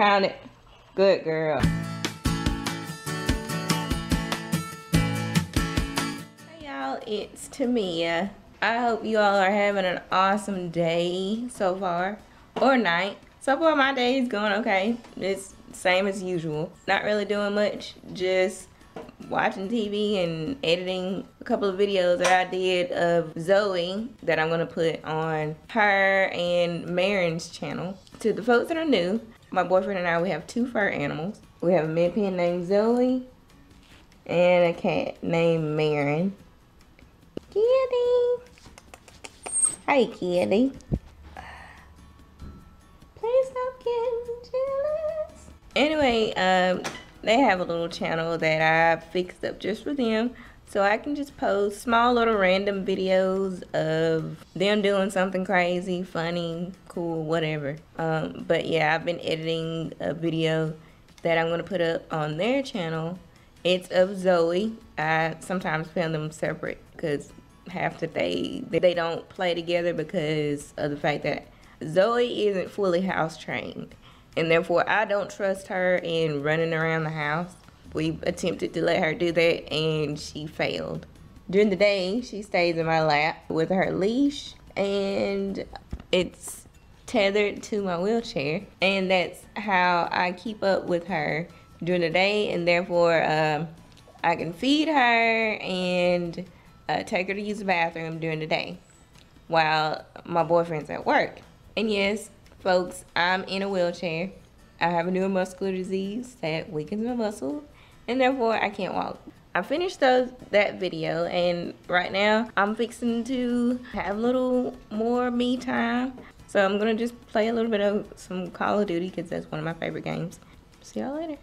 Pound it. Good girl. Hey y'all, it's Tammia. I hope you all are having an awesome day so far, or night. So far my day is going okay. It's same as usual. Not really doing much, just watching TV and editing a couple of videos that I did of Zoe that I'm gonna put on her and Merryn's channel. To the folks that are new, my boyfriend and I, we have two fur animals. We have a Min Pin named Zoe and a cat named Merryn. Kitty! Hey kitty. Please stop getting jealous. Anyway, they have a little channel that I fixed up just for them, so I can just post small little random videos of them doing something crazy, funny, cool, whatever. But yeah, I've been editing a video that I'm gonna put up on their channel. It's of Zoe. I sometimes film them separate because half the day they don't play together because of the fact that Zoe isn't fully house trained. And therefore, I don't trust her in running around the house. We attempted to let her do that, and she failed. During the day, she stays in my lap with her leash, and it's tethered to my wheelchair. And that's how I keep up with her during the day, and therefore, I can feed her and take her to use the bathroom during the day while my boyfriend's at work. And yes, folks, I'm in a wheelchair. I have a neuromuscular disease that weakens my muscle, and therefore I can't walk. I finished that video, and right now I'm fixing to have a little more me time. So I'm gonna just play a little bit of some Call of Duty because that's one of my favorite games. See y'all later.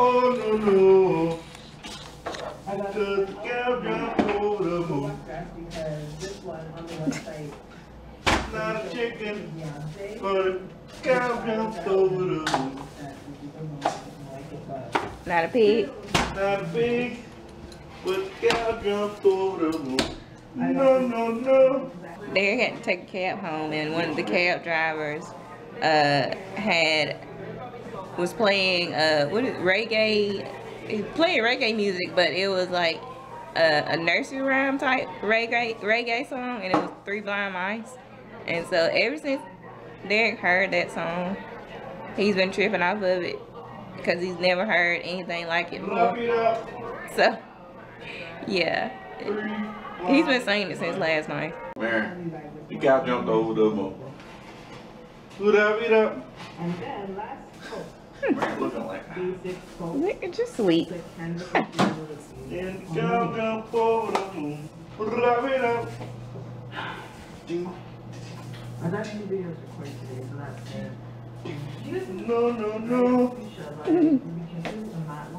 Oh no no, I got the girl jump over the moon. Because this one on the website, not chicken, but cow jumped over the moon. Not a pig. Not big, but cow jumped over the moon. No no no. Derek had to take a cab home, and one of the cab drivers was playing reggae. He played reggae music, but it was like a nursery rhyme type reggae song, and it was Three Blind Mice. And so ever since Derek heard that song, he's been tripping off of it because he's never heard anything like it before. So yeah, he's been singing it since last night. Man, you got jumped over the moon. Put up it up. And then last. Looking like that. Just sweet. No, no, no. No,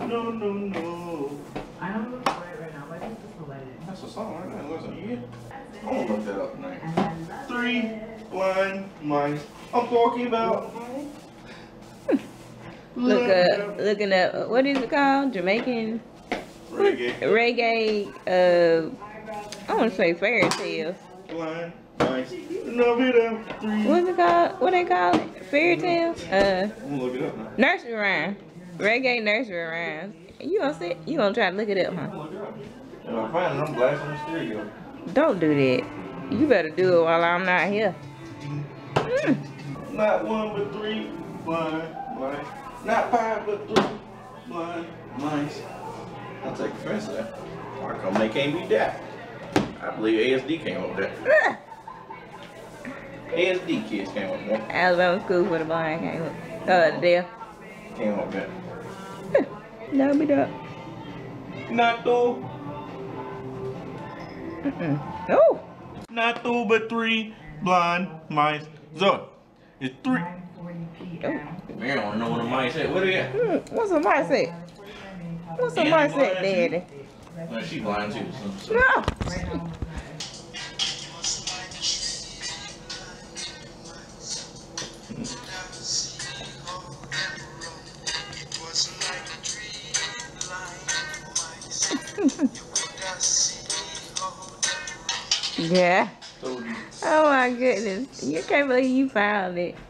no, no. I don't look for it right now, but I think this will let it. That's a song, right? That wasn't it. I want to look that up tonight. Three Blind Mice. I'm talking about. Looking up, what is it called? Jamaican reggae. I want to say fairy tales. Blind mice. What's it called? What they call it? Fairy tales? Nursery rhyme. Reggae nursery rhymes. You gonna sit? You gonna try to look it up, huh? I'm finding. I'm blasting the stereo. Don't do that. You better do it while I'm not here. Not one but three blind mice. Not five, but three blind mice. I'll take offense to that. How come they can't be that? I believe ASD came up with that. ASD kids came up with that. Alabama School for the Blind came up with that. Came up with that. No, be up. Not two. No. Not two, but three blind mice. So, it's three. Oh. Man, I don't know what a mice at. What is that? What's a mice at? What's a mice at, Daddy? No, she blind too. So. No. Yeah. Oh my goodness. You can't believe you found it.